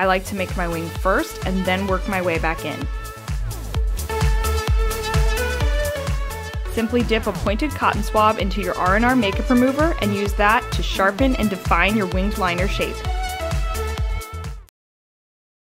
I like to make my wing first and then work my way back in. Simply dip a pointed cotton swab into your R&R Makeup Remover and use that to sharpen and define your winged liner shape.